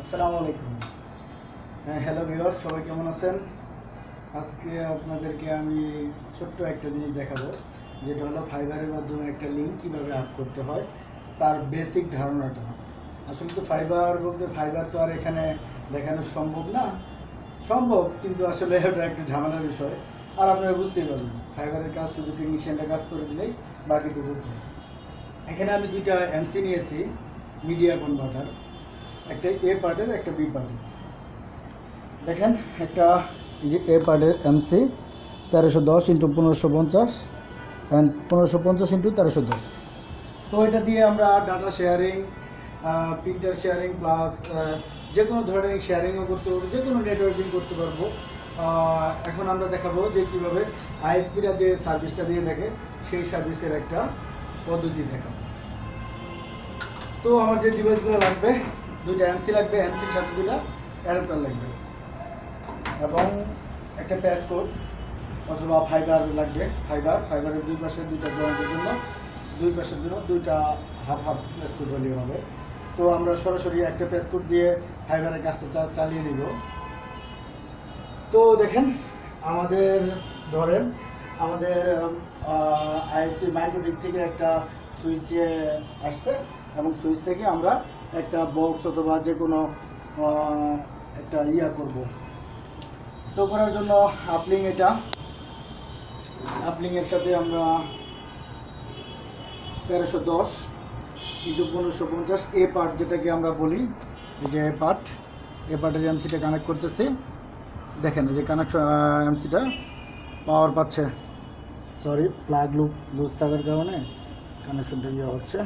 আসসালামু আলাইকুম। Hello viewers, সবাই কেমন আছেন? আজকে আপনাদেরকে আমি ছোট্ট একটা জিনিস দেখাবো, যেটা হলো ফাইবারের মাধ্যমে একটা লিঙ্ক কীভাবে আপ করতে হয় তার বেসিক ধারণাটা। আসলে তো ফাইবার বলতে ফাইবার তো আর এখানে দেখানো সম্ভব না, সম্ভব কিন্তু আসলে এটা একটা ঝামেলার বিষয়। আর আপনারা বুঝতেই পারবেন, ফাইবারের কাজ শুধু টেকনিশিয়ানরা কাজ করে দিলেই বাকিটুকু। এখানে আমি দুইটা এমসি নিয়েছি, মিডিয়া কনভার্টার, একটা এ পার্টের একটা বি পার্টের। দেখেন, একটা যে এ পার্টের এমসি 1310x1550 অ্যান্ড 1550x1310। তো এটা দিয়ে আমরা data sharing, printer sharing plus যে কোনো ধরনের শেয়ারিংও করতে পারবো, যে কোনো নেটওয়ার্কিং করতে পারবো। এখন আমরা দেখাবো যে কীভাবে আইএসপিরা যে সার্ভিসটা দিয়ে থাকে সেই সার্ভিসের একটা পদ্ধতি দেখাবো। তো আমার যে ডিভাইসগুলো লাগবে, দুইটা এমসি লাগবে, এমসির সাথে দুটা অ্যাডাপ্টার লাগবে এবং একটা প্যাচ কোড অথবা ফাইবার লাগবে। ফাইবারের দুই পাশে দুইটা জয়েন্টের জন্য দুইটা হাফ হাফ প্যাচ কোড হলেই হবে। তো আমরা সরাসরি একটা প্যাচ কোড দিয়ে ফাইবারের কাজটা চালিয়ে নিব। তো দেখেন, আমাদের আইএসপি মাইক্রোটিক থেকে একটা সুইচে আসছে এবং সুইচ থেকে আমরা একটা বক্স অথবা যে কোনো একটা ইয়া করব। তো করার জন্য আপলিংয়ের সাথে আমরা 1310x1550 এ পার্ট, যেটাকে আমরা বলি যে এ পার্টের এমসিটা কানেক্ট করতেছি। দেখেন যে কানেকশন এমসিটা পাওয়ার পাচ্ছে, সরি প্লাগ লুজ থাকার কারণে কানেকশনটা ইয়ে হচ্ছে।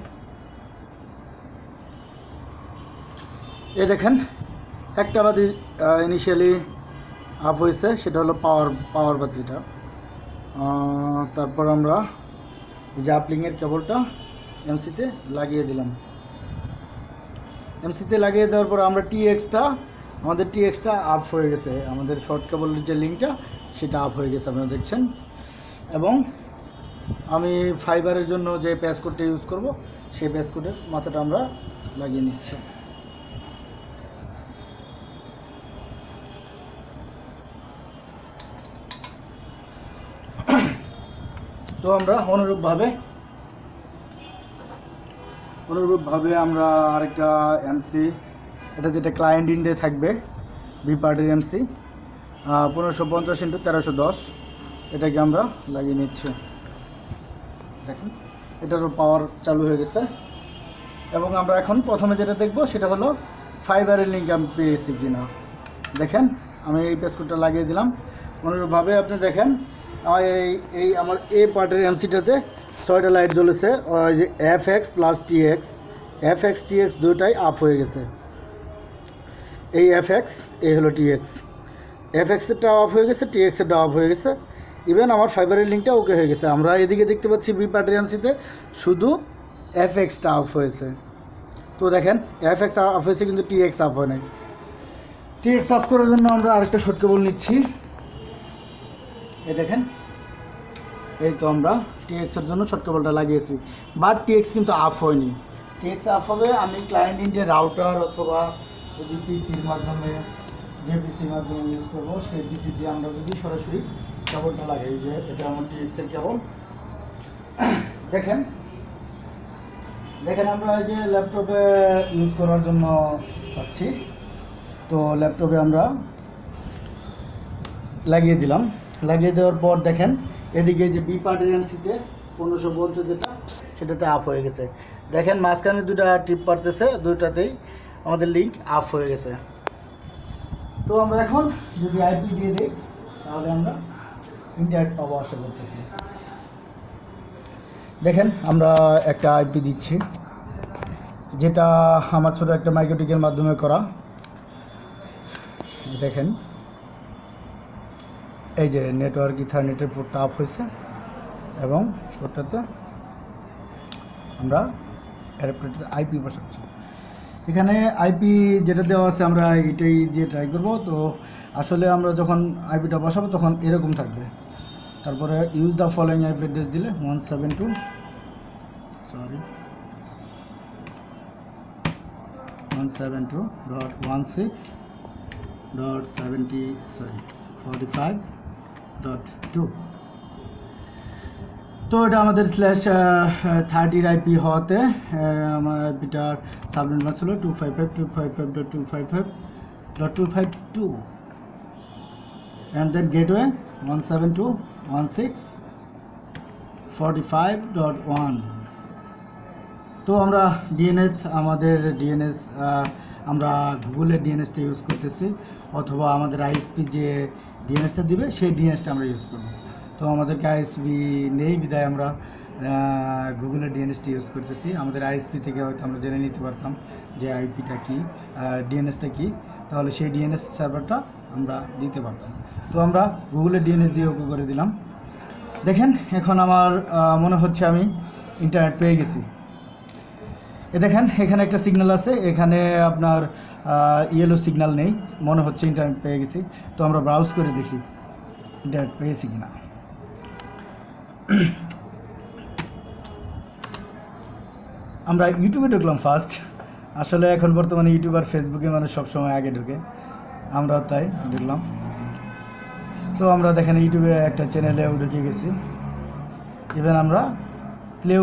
এ দেখেন, একটা বাতি ইনিশিয়ালি আপ হয়েছে, সেটা হলো পাওয়ার বাতিটা। তারপর আমরা যে আপলিংয়ের কেবলটা এমসিতে লাগিয়ে দিলাম। এমসিতে লাগিয়ে দেওয়ার পর আমরা আমাদের টিএক্সটা আপ হয়ে গেছে, আমাদের শর্ট কেবলের যে লিঙ্কটা সেটা আপ হয়ে গেছে, আপনারা দেখছেন। এবং আমি ফাইবারের জন্য যে প্যাচ কোডটা ইউজ করব সেই প্যাচ কোডের মাথাটা আমরা লাগিয়ে নিচ্ছি। তো আমরা অনুরূপভাবে আমরা আরেকটা এমসি, এটা যেটা ক্লায়েন্ট ইন্ডে থাকবে, বি পার্টির এমসি 1550x1310, এটাকে আমরা লাগিয়ে নিচ্ছি। দেখেন, এটারও পাওয়ার চালু হয়ে গেছে। এবং আমরা এখন প্রথমে যেটা দেখব সেটা হলো ফাইবারের লিঙ্ক আমি পেয়েছি কি না। দেখেন, আমি এই পেসকোডটা লাগিয়ে দিলাম। অনুরূপভাবে আপনি দেখেন, এই আমার এ পার্টের এমসিটাতে 6টা লাইট জ্বলেছে, যে এফ এক্স টি এক্স দুটাই আপ হয়ে গেছে। এই এ হলো টিএক্স, এফএক্সেরটা অফ হয়ে গেছে, টিএক্সেরটা অফ হয়ে গেছে। ইভেন আমার ফাইবারের লিঙ্কটা ওকে হয়ে গেছে। আমরা এদিকে দেখতে পাচ্ছি বি পার্টের এমসিতে শুধু এফএক্সটা অফ হয়েছে। তো দেখেন, এফএক্স অফ হয়েছে কিন্তু টিএক্স আপ হয় নাই। টিএক্স আপ করার জন্য আমরা আরেকটা শর্ট কেবল নিচ্ছি। এই দেখেন, এই তো আমরা টিএক্সের জন্য শর্ট কেবলটা লাগিয়েছি, বাট টিএক্স কিন্তু আপ হয়নি। টিএক্স আপ হবে আমি ক্লায়েন্ট ইন্ডিয়ার রাউটার অথবা যদি যে পিসির মাধ্যমে ইউজ করবো সেই পিসি দিয়ে আমরা যদি সরাসরি কেবলটা লাগাই। যে এটা আমার টিএক্সের কেবল। দেখেন আমরা যে ল্যাপটপে ইউজ করার জন্য চাচ্ছি, তো ল্যাপটপে আমরা লাগিয়ে দিলাম। লাগিয়ে দেওয়ার পর দেখেন, এদিকে যে বি পার্টের এমসিতে 1550 যেটা, সেটাতে আপ হয়ে গেছে। দেখেন মাঝখানে দুটা টিপ পারতেছে, দুইটাতেই আমাদের লিঙ্ক আপ হয়ে গেছে। তো আমরা এখন যদি আইপি দিয়ে দিই তাহলে আমরা ইন্টারনেট পাবো আশা করতেছি। দেখেন, আমরা একটা আইপি দিচ্ছি, যেটা আমার ছোটো একটা মাইক্রোটিকের মাধ্যমে করা। দেখেন, এই যে নেটওয়ার্ক ইথারনেটের পোর্টটা আপ হয়েছে এবং পোর্টটাতে আমরা অ্যাডাপ্টারটাতে আইপি বসাচ্ছি। এখানে আইপি যেটা দেওয়া আছে আমরা এটাই দিয়ে ট্রাই করব। তো আসলে আমরা যখন আইপিটা বসাবো তখন এরকম থাকবে। তারপরে use the following IP address দিলে 172 172.168.45.2 तो এটা আমাদের স্ল্যাশ 30 আইপি হতে আমার বিটার সাবনেট মাস হলো 255.255.252 and then gateway 172.168.45.1 তো আমরা DNS আমাদের DNS আমরা গুগলের DNS টা ইউজ করতেছি অথবা আমাদের ISP যে DNS টা দিবে সেই DNS টা আমরা ইউজ করব तो हमारे ISP नहीं विदाय गूगल DNS यूज करते ISP थे जेने नीते IP टा कि DNS टा कि से DNS सर्वरटा दीते तो गूगल DNS दिए ओके कर दिलाम देखें एखन आमार मने होच्छे आमी इंटरनेट पेये गेছি देखें एखाने एक सिग्नल आछे आपनार येलो सिग्नल नहीं मने होच्छे इंटरनेट पेये गेছি तो आमरा ब्राउज करे देखी इंटरनेट पेयेছি किना আমরা ইউটিউবে ঢুকলাম ফার্স্ট আসলে এখন বর্তমানে ইউটিউব আর ফেসবুকে মানুষ সব সময় আগে ঢোকে আমরাও তাই ঢুকলাম তো আমরা দেখেন ইউটিউবে একটা চ্যানেলে ঢুকে গেছি ইভেন আমরা প্লেও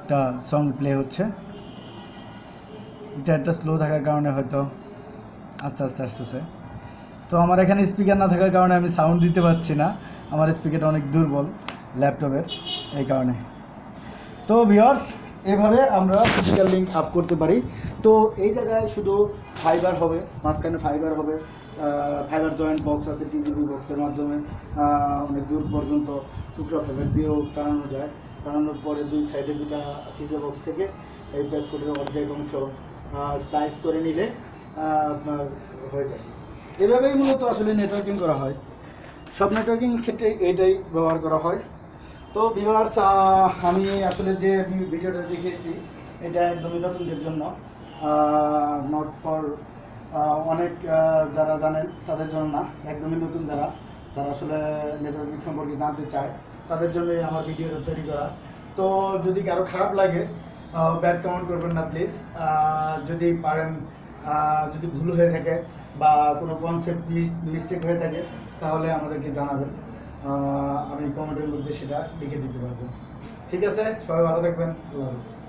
একটা সং প্লে হচ্ছে এটা একটা স্লো থাকার কারণে হয়তো আস্তে আস্তে আসছে तो हमारे एखे स्पीकर ना थार कारण साउंड दीते हमारे स्पीकर अनेक दुर्बल लैपटपर ये कारण तो भिवर्स एभवे फिजिकल लिंक आप करते तो जगह शुद्ध फाइबार हो माजखने फाइबार हो फाइबार जॉइंट बक्स आछे टीजीबी बक्सर माध्यमे अनेक दूर पर्यन्त टुकड़ा फाइबार दिए टानानो जाए टानानोर पर दुई साइडे दुटा टीजी बक्स थेके एई पेज कोडेर अर्धेक अंश स्प्लाइस करे निले आपनार हो जाए এভাবেই মূলত আসলে নেটওয়ার্কিং করা হয় সব নেটওয়ার্কিং ক্ষেত্রে এটাই ব্যবহার করা হয় তো ভিউয়ার্স আমি আসলে যে ভিডিওটা দেখেছি এটা একদমই নতুনদের জন্য নট ফর অনেক যারা জানেন তাদের জন্য না একদমই নতুন যারা যারা আসলে নেটওয়ার্কিং সম্পর্কে জানতে চায় তাদের জন্য আমার ভিডিওটা তৈরি করা তো যদি কারো খারাপ লাগে ব্যাড কমেন্ট করবেন না প্লিজ যদি পারেন যদি ভুল হয়ে থাকে বা কোনো কনসেপ্ট মিস্টেক হয়ে থাকে তাহলে আমাদেরকে জানাবেন আমি কমেন্টের মধ্যে সেটা লিখে দিতে পারবো ঠিক আছে সবাই ভালো থাকবেন আল্লাহ হাফেজ।